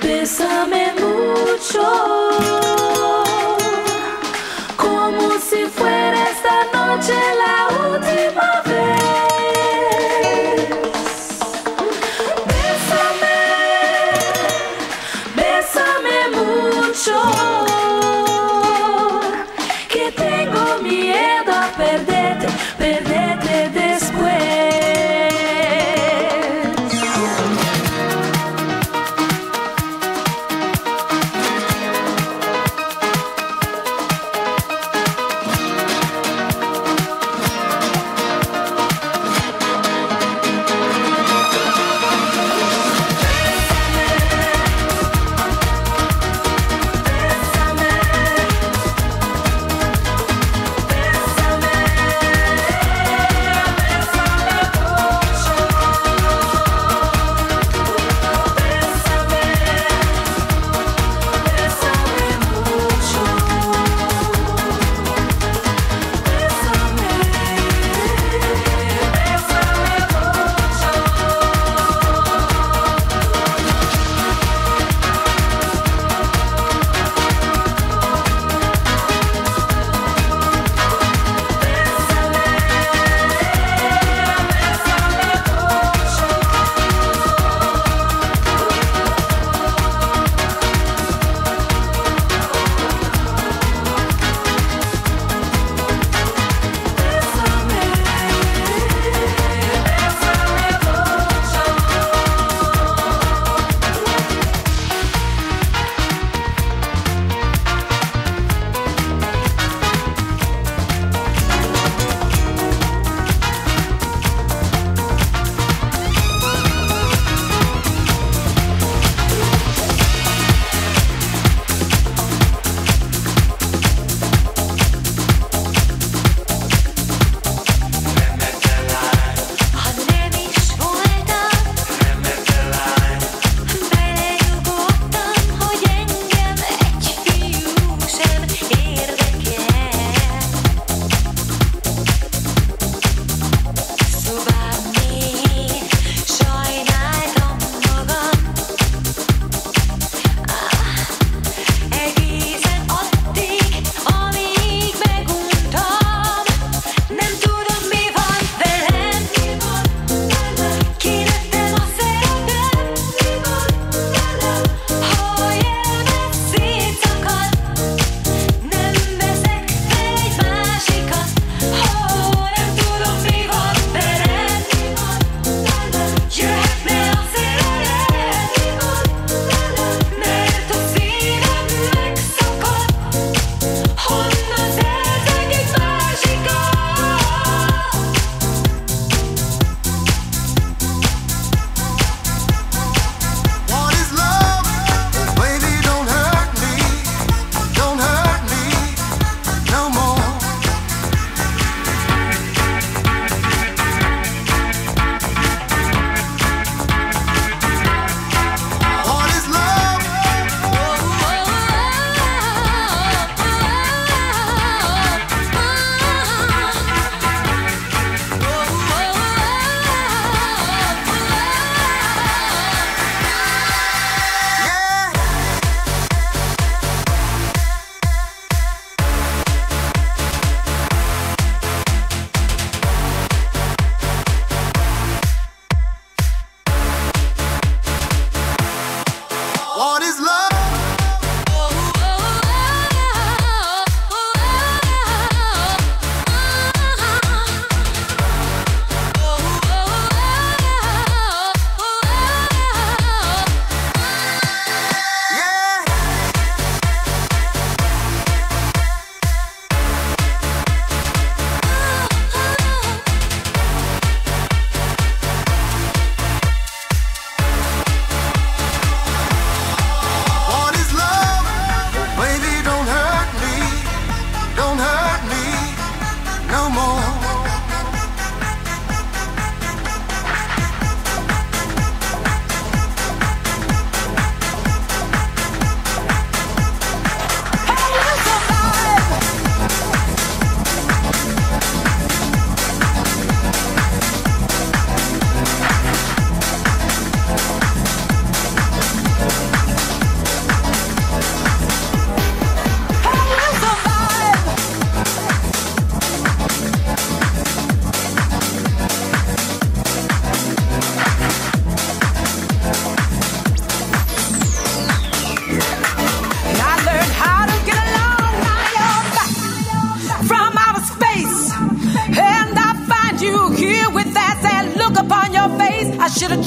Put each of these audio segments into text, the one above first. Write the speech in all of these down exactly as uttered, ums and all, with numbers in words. Bésame mucho, como si fuera esta noche la última vez. Bésame, bésame mucho.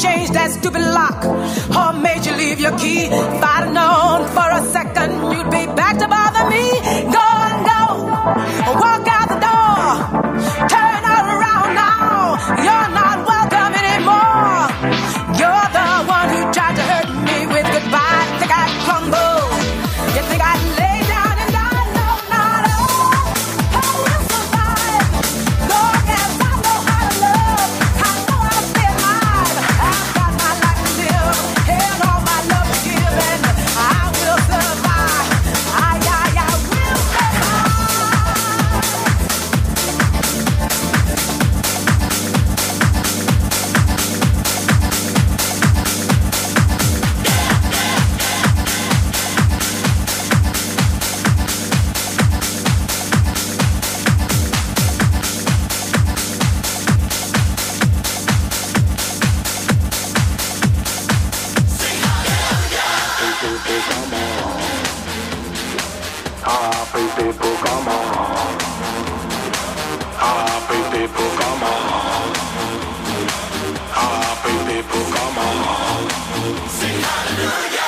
change that stupid lock or made you leave your key. If I'd known for a second you'd be back to bother me, go and go, walk out the door, turn around now, you're not welcome anymore. You're the one who tried to hurt me with goodbye. Think I'd crumble? You think I'd lay down and die? No, not at all. I will survive. Lord, as I know how to love, I know I'll stay alive. I've got my life to live and all my love to give, and I will survive. I, I, I will survive. Please people, come on. Ah, please people, come on. Ah, please people, come on. Ah, please people, come on. Sing hallelujah.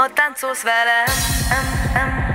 ma táncolsz velem.